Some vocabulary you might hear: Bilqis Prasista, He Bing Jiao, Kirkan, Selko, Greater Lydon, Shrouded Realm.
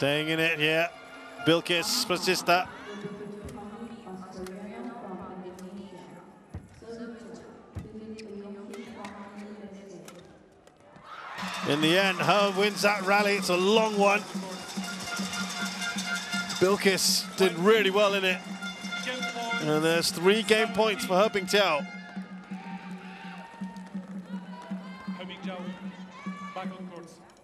Staying in it, yeah. Bilqis Prasista. In the end, He wins that rally. It's a long one. Bilqis did really well in it. And there's 3 game points for He Bing Jiao. He Bing Jiao back on course.